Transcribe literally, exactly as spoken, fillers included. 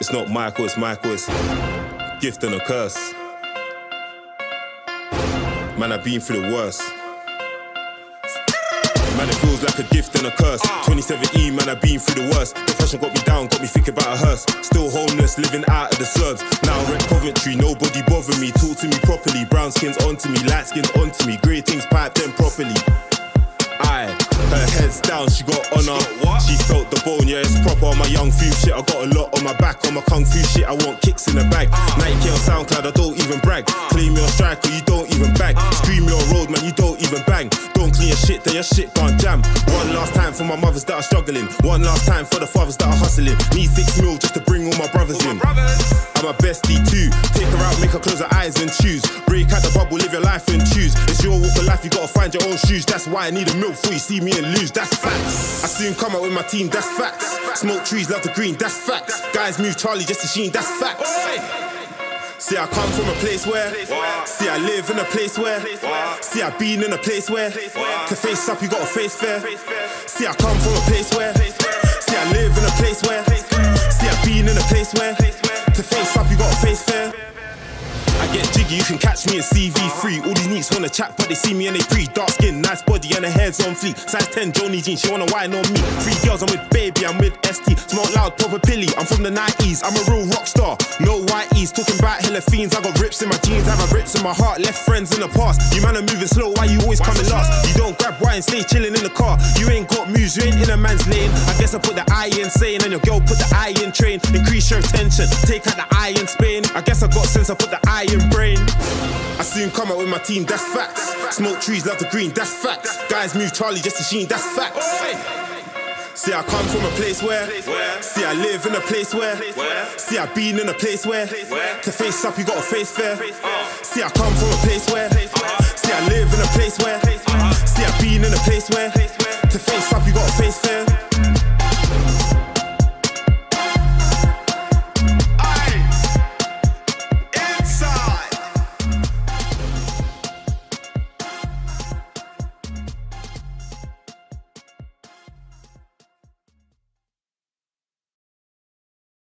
It's not Michael, it's Michael, it's gift and a curse. Man, I've been through the worst. Man, it feels like a gift and a curse. twenty seventeen, man, I've been through the worst. Depression got me down, got me thinking about a hearse. Still homeless, living out of the suburbs. Now I rep Coventry, nobody bother me. Talk to me properly, brown skin's onto me, light skin's onto me. Grey things piped them properly. Aye, her head's down, she got on her. She felt the bone, yeah, it's proper on my young food shit. I got a lot on my back, on my kung fu shit. I want kicks in the bag. uh, Nike on SoundCloud, I don't even brag. uh, Claim your striker, you don't even bag. uh, Scream your road, man, you don't even bang. Don't clean your shit, then your shit can't jam. One last time for my mothers that are struggling. One last time for the fathers that are hustling. Need six mil just to bring all my brothers all in my brothers. I'm a bestie too. Take her out, make her close her eyes and choose. Break out the bubble, live your life and choose. It's your walk of life, you gotta find your own shoes. That's why I need a milk before you see me and lose. That's facts. I soon come out with my team, that's facts. Smoke trees, love the green, that's facts. Guys move Charlie just to Sheen, that's facts. See, I come from a place where. See, I live in a place where. See, I been in a place where. To face up, you gotta face fair. See, I come from a place where. See, I live in a place where. See, I been in a place where. To face up, you gotta face fair. I get jiggy, you can catch me in C V three. All these neeks wanna chat, but they see me and they preach. Dark skin, nice body, and her hair's on fleek. Size ten, Joni jeans, she wanna wine on me. Three girls, I'm with Baby, I'm with S T. Smoke loud, proper pilly, I'm from the nineties. I'm a real rock star, no whiteys. Talking about hella fiends, I got rips in my jeans. I got rips in my heart, left friends in the past. You man are moving slow, why you always coming last? You don't grab wine, stay chilling in the car. You ain't got moves, you ain't in a man's lane. I guess I put the eye in saying, and your girl put the eye in train. Increase your attention, take out the eye in Spain. I guess I got sense, I put the eye in brain. I soon come out with my team, that's facts. Smoke trees, love the green, that's facts. Guys move Charlie just to Sheen, that's facts. See, I come from a place where. See, I live in a place where. See, I been in a place where. To face up, you gotta face fair. See, I come from a place where. See, I live in a place where. See, I been in a place where. To face up, you gotta face fair.